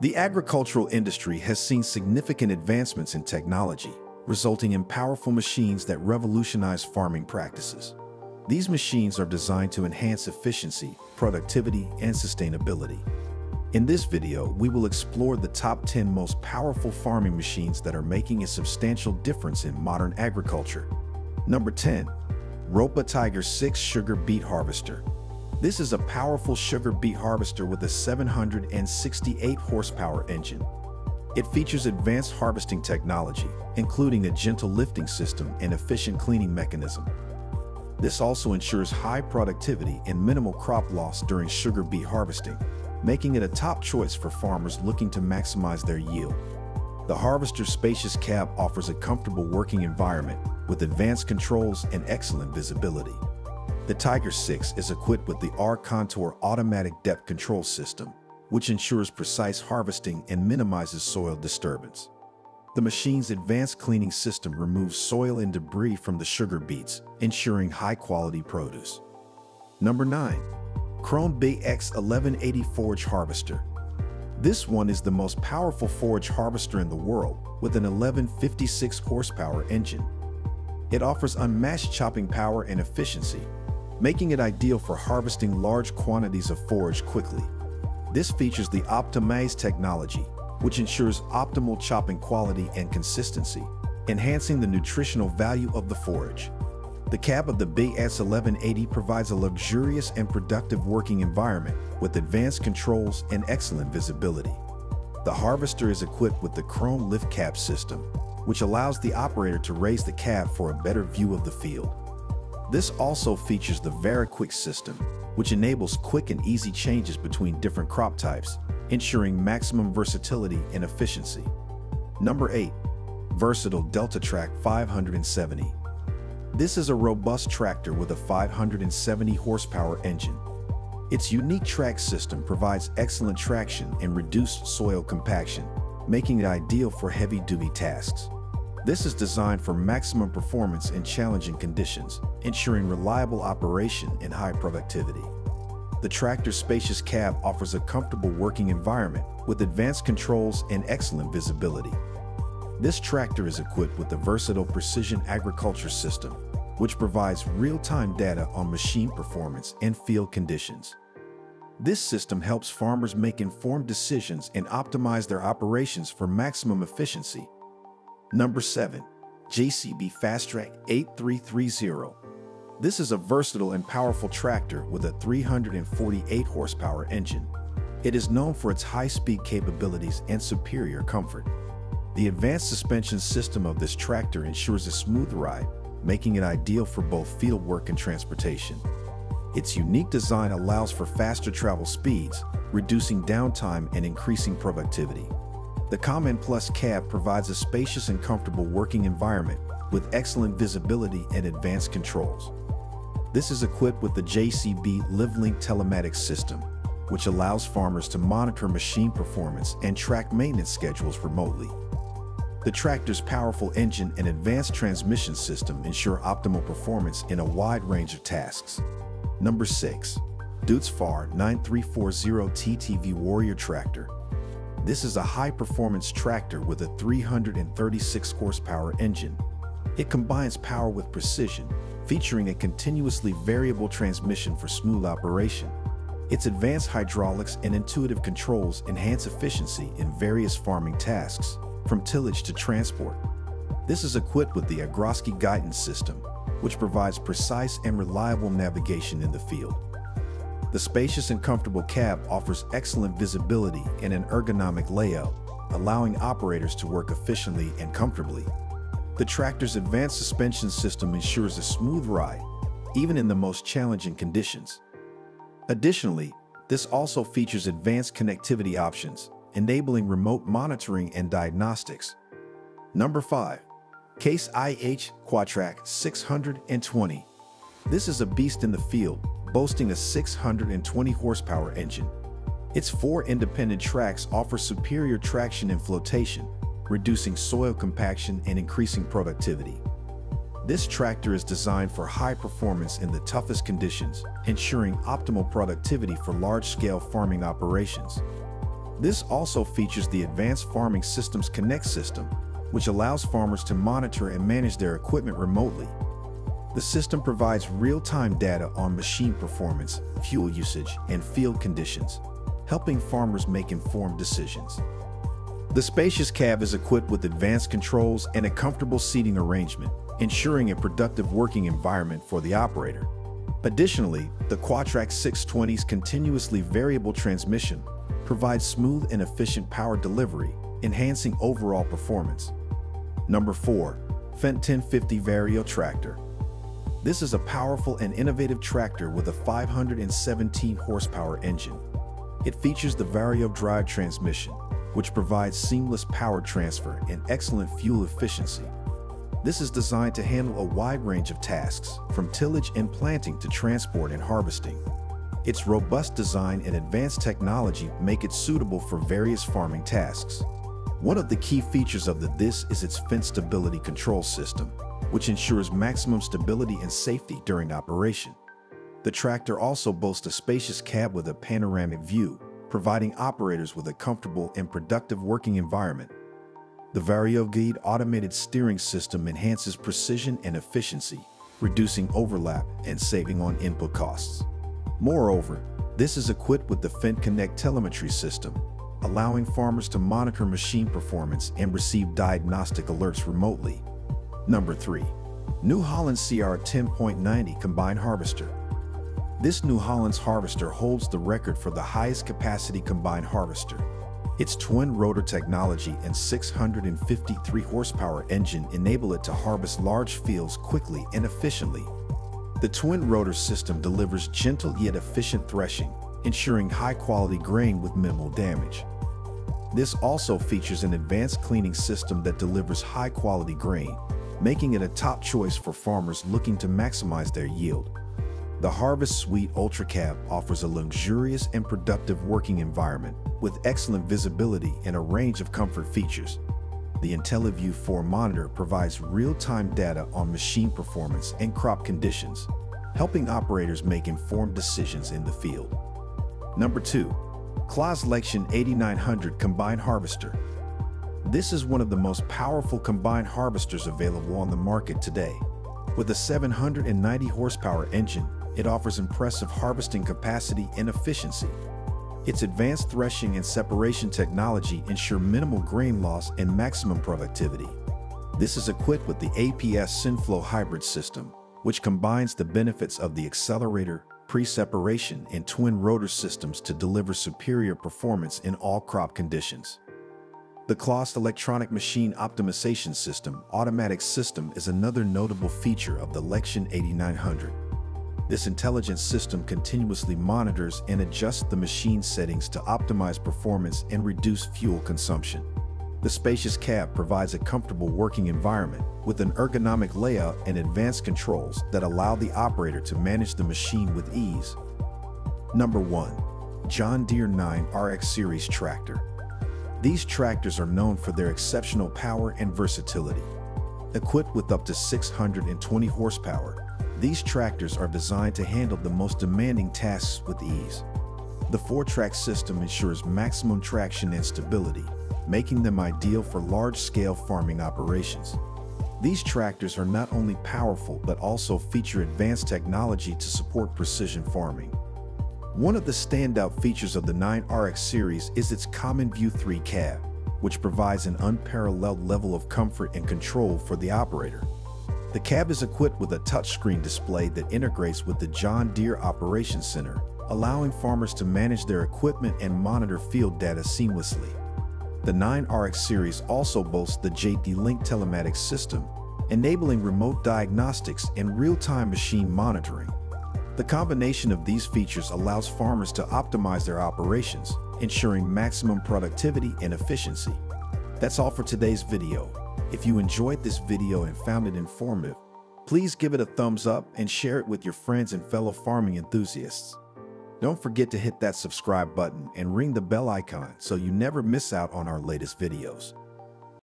The agricultural industry has seen significant advancements in technology, resulting in powerful machines that revolutionize farming practices. These machines are designed to enhance efficiency, productivity, and sustainability. In this video, we will explore the top 10 most powerful farming machines that are making a substantial difference in modern agriculture. Number 10. Ropa Tiger 6 Sugar Beet Harvester. This is a powerful sugar beet harvester with a 768 horsepower engine. It features advanced harvesting technology, including a gentle lifting system and efficient cleaning mechanism. This also ensures high productivity and minimal crop loss during sugar beet harvesting, making it a top choice for farmers looking to maximize their yield. The harvester's spacious cab offers a comfortable working environment with advanced controls and excellent visibility. The Tiger 6 is equipped with the R-Contour Automatic Depth Control System, which ensures precise harvesting and minimizes soil disturbance. The machine's advanced cleaning system removes soil and debris from the sugar beets, ensuring high-quality produce. Number 9. Krone Big X 1180 Forage Harvester. This one is the most powerful forage harvester in the world, with an 1156 horsepower engine. It offers unmatched chopping power and efficiency, making it ideal for harvesting large quantities of forage quickly. This features the Optimize technology, which ensures optimal chopping quality and consistency, enhancing the nutritional value of the forage. The cab of the Big X 1180 provides a luxurious and productive working environment with advanced controls and excellent visibility. The harvester is equipped with the Krone Lift Cab system, which allows the operator to raise the cab for a better view of the field. This also features the VeriQuick system, which enables quick and easy changes between different crop types, ensuring maximum versatility and efficiency. Number 8. Versatile Delta Tract 570. This is a robust tractor with a 570 horsepower engine. Its unique track system provides excellent traction and reduced soil compaction, making it ideal for heavy-duty tasks. This is designed for maximum performance in challenging conditions, ensuring reliable operation and high productivity. The tractor's spacious cab offers a comfortable working environment with advanced controls and excellent visibility. This tractor is equipped with the versatile precision agriculture system, which provides real-time data on machine performance and field conditions. This system helps farmers make informed decisions and optimize their operations for maximum efficiency. Number 7. JCB Fastrac 8330. This is a versatile and powerful tractor with a 348 horsepower engine. It is known for its high-speed capabilities and superior comfort. The advanced suspension system of this tractor ensures a smooth ride, making it ideal for both field work and transportation. Its unique design allows for faster travel speeds, reducing downtime and increasing productivity. The Command Plus cab provides a spacious and comfortable working environment with excellent visibility and advanced controls. This is equipped with the JCB LiveLink telematics system, which allows farmers to monitor machine performance and track maintenance schedules remotely. The tractor's powerful engine and advanced transmission system ensure optimal performance in a wide range of tasks. Number 6. Deutz-Fahr 9340 TTV Warrior Tractor. This is a high-performance tractor with a 336 horsepower engine. It combines power with precision, featuring a continuously variable transmission for smooth operation. Its advanced hydraulics and intuitive controls enhance efficiency in various farming tasks, from tillage to transport. This is equipped with the Agrosky Guidance System, which provides precise and reliable navigation in the field. The spacious and comfortable cab offers excellent visibility and an ergonomic layout, allowing operators to work efficiently and comfortably. The tractor's advanced suspension system ensures a smooth ride, even in the most challenging conditions. Additionally, this also features advanced connectivity options, enabling remote monitoring and diagnostics. Number 5. Case IH Quadtrac 620. This is a beast in the field, boasting a 620 horsepower engine. Its four independent tracks offer superior traction and flotation, reducing soil compaction and increasing productivity. This tractor is designed for high performance in the toughest conditions, ensuring optimal productivity for large-scale farming operations. This also features the Advanced Farming Systems Connect system, which allows farmers to monitor and manage their equipment remotely. The system provides real-time data on machine performance, fuel usage, and field conditions, helping farmers make informed decisions. The spacious cab is equipped with advanced controls and a comfortable seating arrangement, ensuring a productive working environment for the operator. Additionally, the Quadtrac 620's continuously variable transmission provides smooth and efficient power delivery, enhancing overall performance. Number 4. Fendt 1050 Vario Tractor. This is a powerful and innovative tractor with a 517 horsepower engine. It features the Vario drive transmission, which provides seamless power transfer and excellent fuel efficiency. This is designed to handle a wide range of tasks, from tillage and planting to transport and harvesting. Its robust design and advanced technology make it suitable for various farming tasks. One of the key features of this is its Fendt Stability Control System, which ensures maximum stability and safety during operation. The tractor also boasts a spacious cab with a panoramic view, providing operators with a comfortable and productive working environment. The VarioGuide automated steering system enhances precision and efficiency, reducing overlap and saving on input costs. Moreover, this is equipped with the Fendt Connect telemetry system, allowing farmers to monitor machine performance and receive diagnostic alerts remotely. Number 3. New Holland CR 10.90 Combine Harvester. This New Holland's harvester holds the record for the highest capacity combine harvester. Its twin rotor technology and 653 horsepower engine enable it to harvest large fields quickly and efficiently. The twin rotor system delivers gentle yet efficient threshing, ensuring high-quality grain with minimal damage. This also features an advanced cleaning system that delivers high-quality grain, making it a top choice for farmers looking to maximize their yield. The Harvest Suite Ultra Cab offers a luxurious and productive working environment with excellent visibility and a range of comfort features. The IntelliView 4 monitor provides real-time data on machine performance and crop conditions, helping operators make informed decisions in the field. Number 2. Claas Lexion 8900 Combine Harvester. This is one of the most powerful combine harvesters available on the market today. With a 790 horsepower engine, it offers impressive harvesting capacity and efficiency. Its advanced threshing and separation technology ensure minimal grain loss and maximum productivity. This is equipped with the APS Synflow Hybrid system, which combines the benefits of the accelerator, pre-separation, and twin rotor systems to deliver superior performance in all crop conditions. The Claas Electronic Machine Optimization System automatic system is another notable feature of the Lexion 8900. This intelligent system continuously monitors and adjusts the machine settings to optimize performance and reduce fuel consumption. The spacious cab provides a comfortable working environment with an ergonomic layout and advanced controls that allow the operator to manage the machine with ease. Number 1. John Deere 9 RX Series Tractor. These tractors are known for their exceptional power and versatility. Equipped with up to 620 horsepower, these tractors are designed to handle the most demanding tasks with ease. The 4-track system ensures maximum traction and stability, making them ideal for large-scale farming operations. These tractors are not only powerful but also feature advanced technology to support precision farming. One of the standout features of the 9RX series is its Common View 3 cab, which provides an unparalleled level of comfort and control for the operator. The cab is equipped with a touchscreen display that integrates with the John Deere Operations Center, allowing farmers to manage their equipment and monitor field data seamlessly. The 9RX series also boasts the JD-Link telematics system, enabling remote diagnostics and real-time machine monitoring. The combination of these features allows farmers to optimize their operations, ensuring maximum productivity and efficiency. That's all for today's video. If you enjoyed this video and found it informative, please give it a thumbs up and share it with your friends and fellow farming enthusiasts. Don't forget to hit that subscribe button and ring the bell icon so you never miss out on our latest videos.